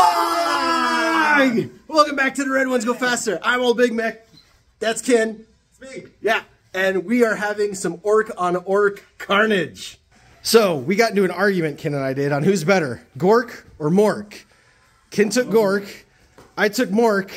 Snazzwagon! Welcome back to the Red Wunz Go Fasta. I'm old Big Mek. That's Ken. It's me. Yeah. And we are having some orc on orc carnage. So we got into an argument, Ken and I did, on who's better, Gork or Mork. Ken took Gork, I took Mork,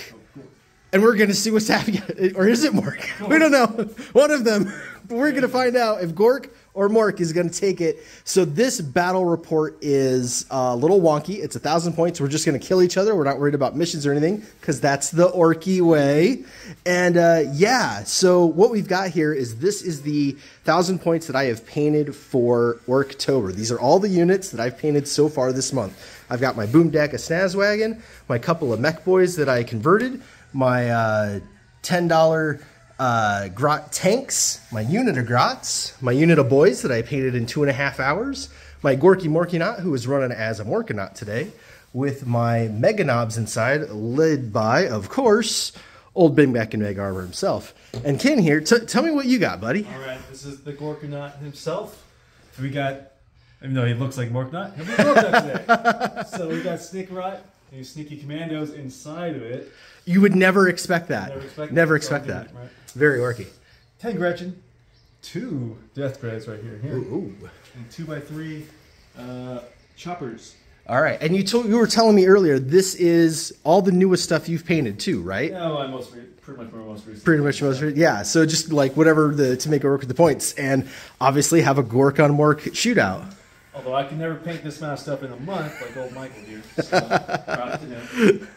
and we're gonna see what's happening. Or is it Mork? We don't know. One of them. But we're gonna find out if Gork or Mork is going to take it. So this battle report is a little wonky. It's 1,000 points. We're just going to kill each other. We're not worried about missions or anything because that's the orky way. And yeah, so what we've got here is this is the 1,000 points that I have painted for Orktober. These are all the units that I've painted so far this month. I've got my Boomdakka Snazzwagon, my couple of mech boys that I converted, my $10 grot tanks, my unit of grots, my unit of boys that I painted in 2.5 hours, my Gorky Morkanaut, who is running as a Morkanaut today, with my Meganobs inside, led by, of course, old Big Mek and Meg Armor himself. And Ken here, tell me what you got, buddy. All right, this is the Gorkanaut himself. We got, even though he looks like Morkanaut, he'll be Morkanaut today. So we got Snikrot, and sneaky commandos inside of it. You would never expect that. Never expect that. Right. Very orky. 10 Gretchen, 2 Deff Dreads right here. Ooh, ooh. And 2x3 choppers. All right, and you were telling me earlier this is all the newest stuff you've painted too, right? Yeah, well, pretty much my most recent. Yeah, so just like whatever to make it work with the points, and obviously have a Gork on Mork shootout. Although I can never paint this amount of stuff in a month like old Michael here. So proud to him.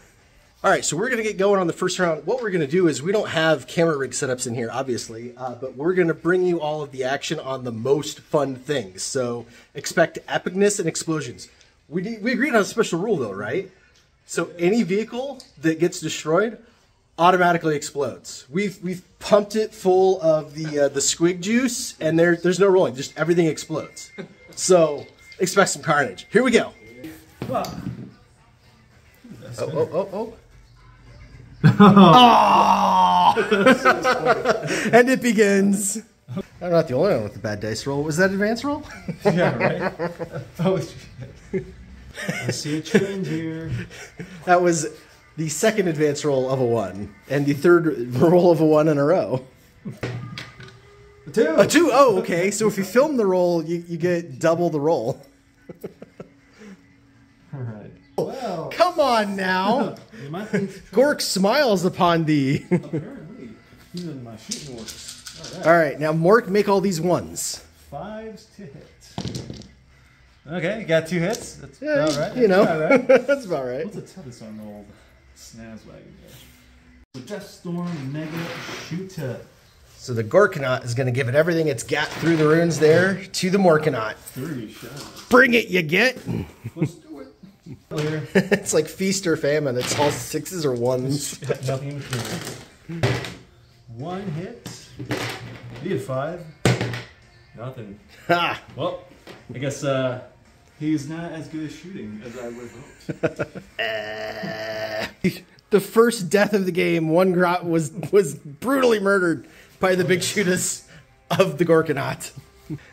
All right, so we're going to get going on the first round. What we're going to do is we don't have camera rig setups in here, obviously, but we're going to bring you all of the action on the most fun things. So expect epicness and explosions. We agreed on a special rule, though, right? So any vehicle that gets destroyed automatically explodes. We've pumped it full of the squig juice, and there's no rolling. Just everything explodes. So expect some carnage. Here we go. Oh. And it begins. I'm not the only one with the bad dice roll. Was that advance roll? Yeah, right. Oh, shit. I see a trend here. That was the second advance roll of a 1, and the third roll of a 1 in a row. A 2! A 2! Oh, okay. So if you film the roll, you get double the roll. All right. Well, come on now! Gork smiles upon thee. Apparently. He's in my shooting works. All right. All right, now Mork, make all these 1s. 5s to hit. Okay, you got 2 hits. That's about right. You know, that's about right. What's the toughest on the old Snazwagon there? Death Storm Mega Shooter. So the Gorkanaut is going to give it everything it's got through the runes there to the Morkanaut. 30 shots. Bring it, you get. Let's do it. It's like feast or famine. It's all 6s or 1s. Nothing. 1 hit. You did 5. Nothing. Ha. Well, I guess he's not as good at shooting as I would have hoped. The first death of the game, 1 grot was brutally murdered by the big shooters of the Gorkanaut.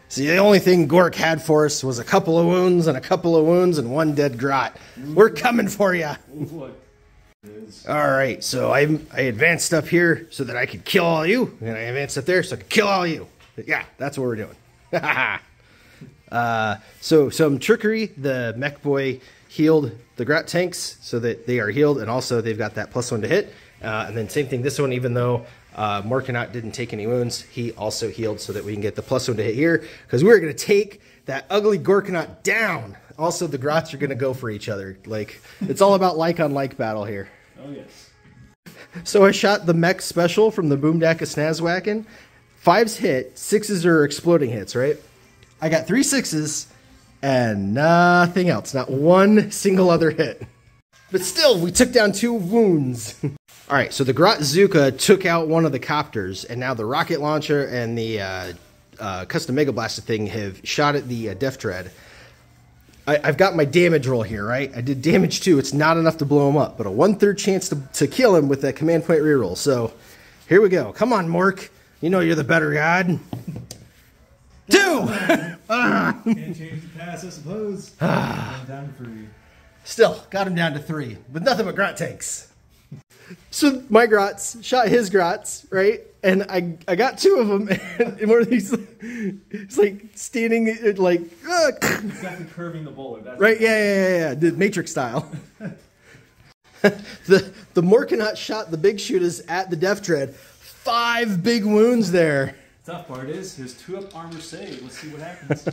See, the only thing Gork had for us was a couple of wounds and a couple of wounds and 1 dead grot. We're coming for you. All right, so I advanced up here so that I could kill all you, and I advanced up there so I could kill all you. But yeah, that's what we're doing. So some trickery. The mech boy healed the grot tanks so that they are healed, and also they've got that +1 to hit. And then same thing, this one, even though Morkanaut didn't take any wounds, he also healed so that we can get the +1 to hit here, because we're going to take that ugly Gorkanaut down. Also, the grots are going to go for each other. Like, it's all about like on like battle here. Oh, yes. So I shot the mech special from the Boomdakka Snazzwacken. 5s hit, 6s are exploding hits, right? I got 3 6s and nothing else. Not 1 single other hit. But still, we took down 2 wounds. All right, so the Grot Zuka took out 1 of the copters, and now the rocket launcher and the custom Mega Blaster thing have shot at the Deff Dread. I've got my damage roll here, right? I did damage too. It's not enough to blow him up, but a 1/3 chance to kill him with that command point reroll. So here we go. Come on, Mork. You know you're the better god. 2! Can't change the past, I suppose. I'm down for you. Still, got him down to 3 with nothing but Grot tanks. So my Grots shot his Grots, right? And I got 2 of them, and one of these, it's like standing, like... Exactly curving the bowler. That's right, yeah. The Matrix style. The Morkanaut shot the big shooters at the Deff Dread. 5 big wounds there. Tough part is his 2-up armor save. Let's see what happens.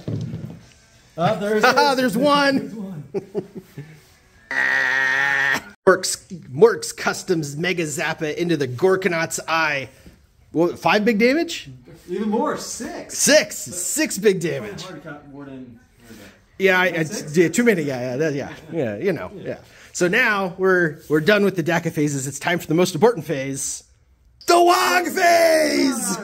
There's one. Mork's customs Mega Zappa into the Gorkanaut's eye. What, 5 big damage? Even more, 6. 6 big damage. Yeah, too many. Yeah. You know. Yeah. So now we're done with the Dakka phases. It's time for the most important phase, the Wog phase.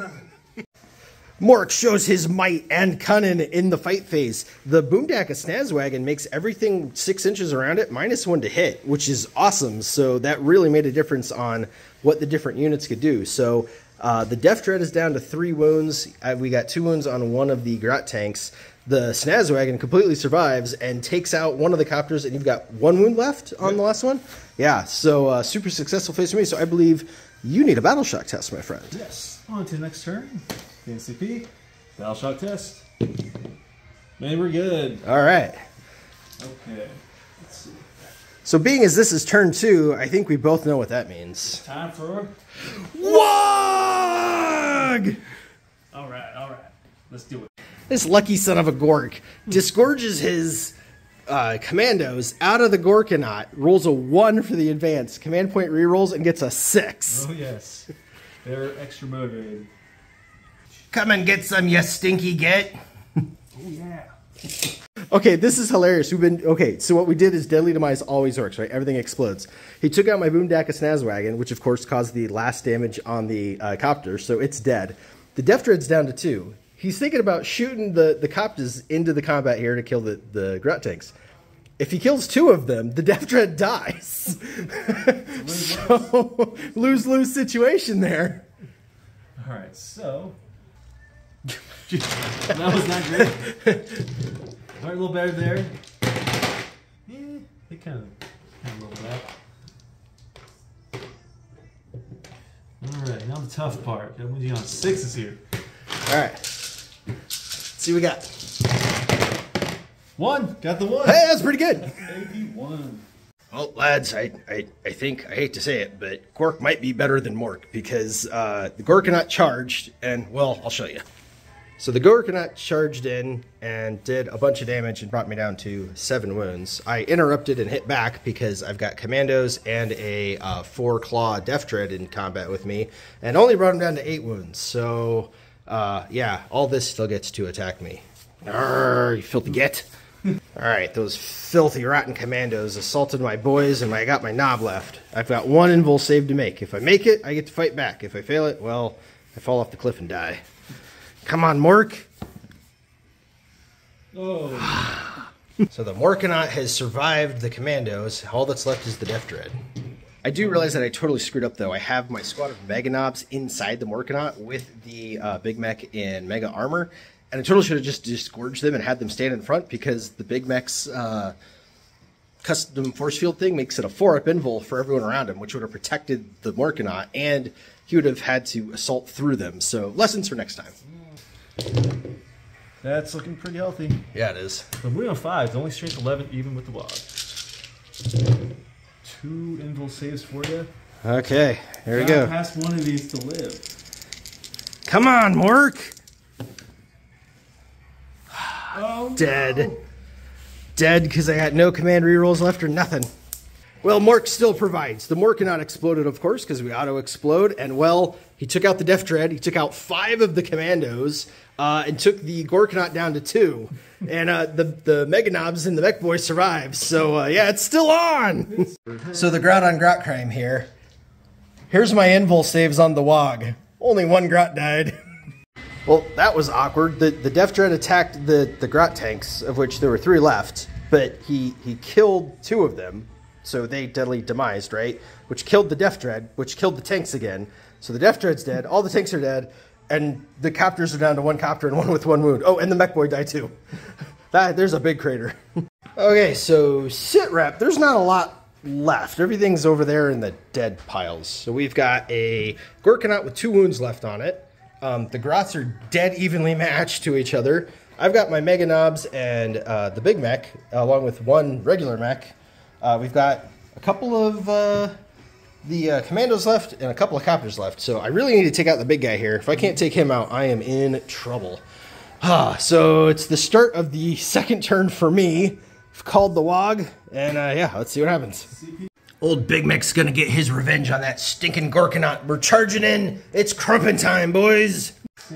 Mork shows his might and cunning in the fight phase. The Boomdakka Snazzwagon makes everything 6 inches around it -1 to hit, which is awesome. So that really made a difference on what the different units could do. So the Deff Dread is down to 3 wounds. We got 2 wounds on one of the Grot tanks. The Snazzwagon completely survives and takes out one of the copters, and you've got 1 wound left on the last one. Yeah, so super successful phase for me. So I believe you need a Battle Shock test, my friend. Yes. On to the next turn. NCP, Battle Shock test. Man, we're good. All right. Okay. Let's see. So being as this is turn 2, I think we both know what that means. It's time for... WOG! All right. Let's do it. This lucky son of a Gork disgorges his commandos out of the Gorkanaut, rolls a 1 for the advance, command point rerolls, and gets a 6. Oh, yes. They're extra motivated. Come and get some, you stinky get. Oh, yeah. Okay, this is hilarious. So what we did is Deadly Demise always works, right? Everything explodes. He took out my Boomdakka Snazzwagon, which of course caused the last damage on the copter, so it's dead. The Deff Dread's down to 2. He's thinking about shooting the copters into the combat here to kill the Grot tanks. If he kills 2 of them, the Deff Dread dies. So, lose-lose situation there. All right, so... That was not great. All right, a little better there. Yeah, it kind of rolled back. All right, now the tough part. That means on 6s here. All right, let's see what we got. 1, got the 1. Hey, that's pretty good. That's baby 1. Well, lads, I think, I hate to say it, but Gork might be better than Mork because the Gorkanaut charged and, well, I'll show you. So the Gorkanaut charged in and did a bunch of damage and brought me down to 7 wounds. I interrupted and hit back because I've got commandos and a 4-claw Deff Dread in combat with me and only brought him down to 8 wounds. So, yeah, all this still gets to attack me. Arrgh, you filthy git. All right, those filthy, rotten commandos assaulted my boys and I got my knob left. I've got 1 invul save to make. If I make it, I get to fight back. If I fail it, well, I fall off the cliff and die. Come on, Mork. Oh. So the Morkanaut has survived the commandos. All that's left is the Deff Dread. I do realize that I totally screwed up, though. I have my squad of Meganobs inside the Morkanaut with the Big Mek in Mega Armor. And I totally should have just disgorged them and had them stand in front because the Big Mek's custom force field thing makes it a 4-up invul for everyone around him, which would have protected the Morkanaut, and he would have had to assault through them. So lessons for next time. That's looking pretty healthy. Yeah, it is. The Moon on 5 is only strength 11, even with the Wog. 2 invul saves for you. Okay, here we go. Past one of these to live. Come on, Mork! Oh, dead. No. Dead because I got no command rerolls left or nothing. Well, Mork still provides. The Morkanaut exploded, of course, because we auto-explode. And, well, he took out the Deff Dread. He took out 5 of the commandos and took the Gorkanaut down to 2. And the Meganobs and the Mech Boy survived. So, yeah, it's still on! So the Grot on Grot crime here. Here's my invul saves on the Wog. Only 1 Grot died. Well, that was awkward. The Deff Dread attacked the Grot tanks, of which there were 3 left. But he killed 2 of them. So they deadly demised, right? Which killed the Deff Dread, which killed the tanks again. So the Deff Dread's dead, all the tanks are dead, and the copters are down to 1 copter and 1 with 1 wound. Oh, and the Mech Boy died too. There's a big crater. Okay, so sit rep, there's not a lot left. Everything's over there in the dead piles. So we've got a Gorkanaut with 2 wounds left on it. The Grots are dead evenly matched to each other. I've got my Meganobs and the Big Mek, along with 1 regular mech. We've got a couple of the commandos left and a couple of copters left. So I really need to take out the big guy here. If I can't take him out, I am in trouble. So it's the start of the second turn for me. I've called the WOG, and yeah, let's see what happens. Old Big Mek's gonna get his revenge on that stinking Gorkanaut. We're charging in. It's crumpin' time, boys.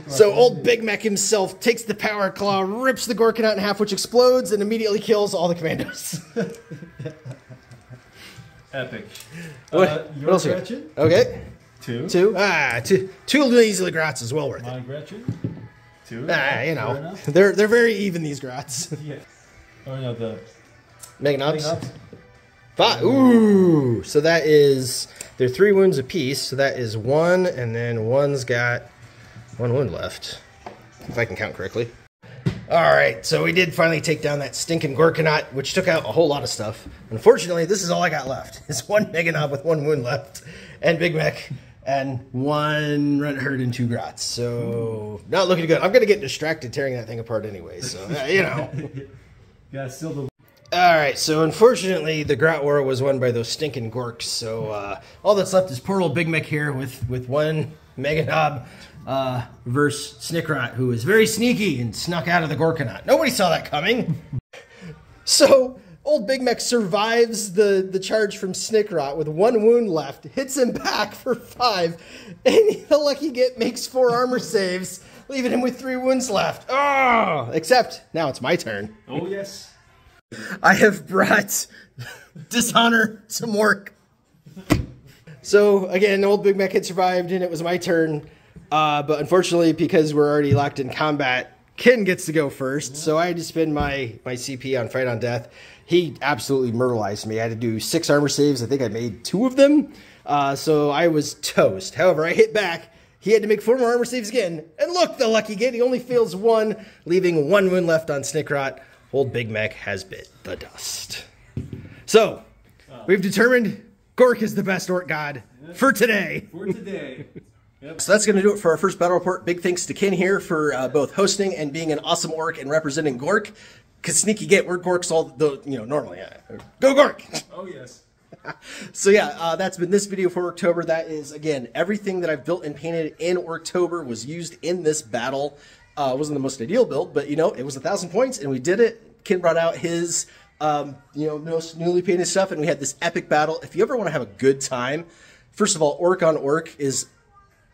So old Big Mek himself takes the power claw, rips the Gorkanaut in half, which explodes and immediately kills all the commandos. Epic. What else? Gretchen? Okay. Two. Two easily Grots is well worth it. My Gretchen. Two. You know, they're very even, these Grots. Yeah. Oh no, the Meganops. 5. Ooh. So that is they're 3 wounds apiece. So that is 1, and then 1's got 1 wound left, if I can count correctly. All right, so we did finally take down that stinking Gorkanaut, which took out a whole lot of stuff. Unfortunately, this is all I got left. It's 1 Meganob with 1 wound left, and Big Mek, and 1 Red Herd and 2 Grots. So not looking good. I'm gonna get distracted tearing that thing apart anyway. So you know. Yeah, still the. All right, so unfortunately, the Grot War was won by those stinking Gorks. So all that's left is poor old Big Mek here with 1 Meganob. Versus Snikrot, who was very sneaky and snuck out of the Gorkanaut. Nobody saw that coming. So old Big Mek survives the charge from Snikrot with 1 wound left, hits him back for 5, and the lucky git makes 4 armor saves, leaving him with 3 wounds left. Oh, except now it's my turn. Oh yes, I have brought dishonor to Mork. So again, old Big Mek had survived, and it was my turn. But unfortunately, because we're already locked in combat, Ken gets to go first, so I had to spend my CP on Fight on Death. He absolutely myrtleized me. I had to do 6 armor saves. I think I made 2 of them, so I was toast. However, I hit back. He had to make 4 more armor saves again, and look, the lucky git, he only fails 1, leaving 1 wound left on Snikrot. Old Big Mek has bit the dust. So, we've determined Gork is the best orc god for today. Yep. So that's going to do it for our first battle report. Big thanks to Ken here for both hosting and being an awesome orc and representing Gork. Because sneaky git, we're Gorks all the, you know, normally. Go Gork! Oh, yes. So yeah, that's been this video for Orktober. That is, again, everything that I've built and painted in Orktober was used in this battle. Wasn't the most ideal build, but, you know, it was 1,000 points and we did it. Ken brought out his, you know, most newly painted stuff and we had this epic battle. If you ever want to have a good time, first of all, orc on orc is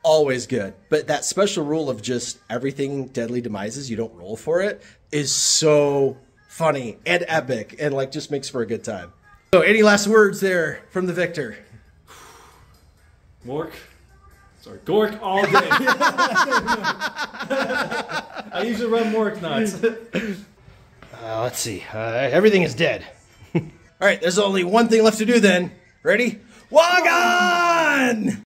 always good, but that special rule of just everything deadly demises, you don't roll for it, is so funny and epic and like just makes for a good time. So any last words there from the victor? Mork. Sorry, Gork all day. I usually run Mork nuts. Let's see. Everything is dead. All right, there's only one thing left to do then. Ready? Wog on!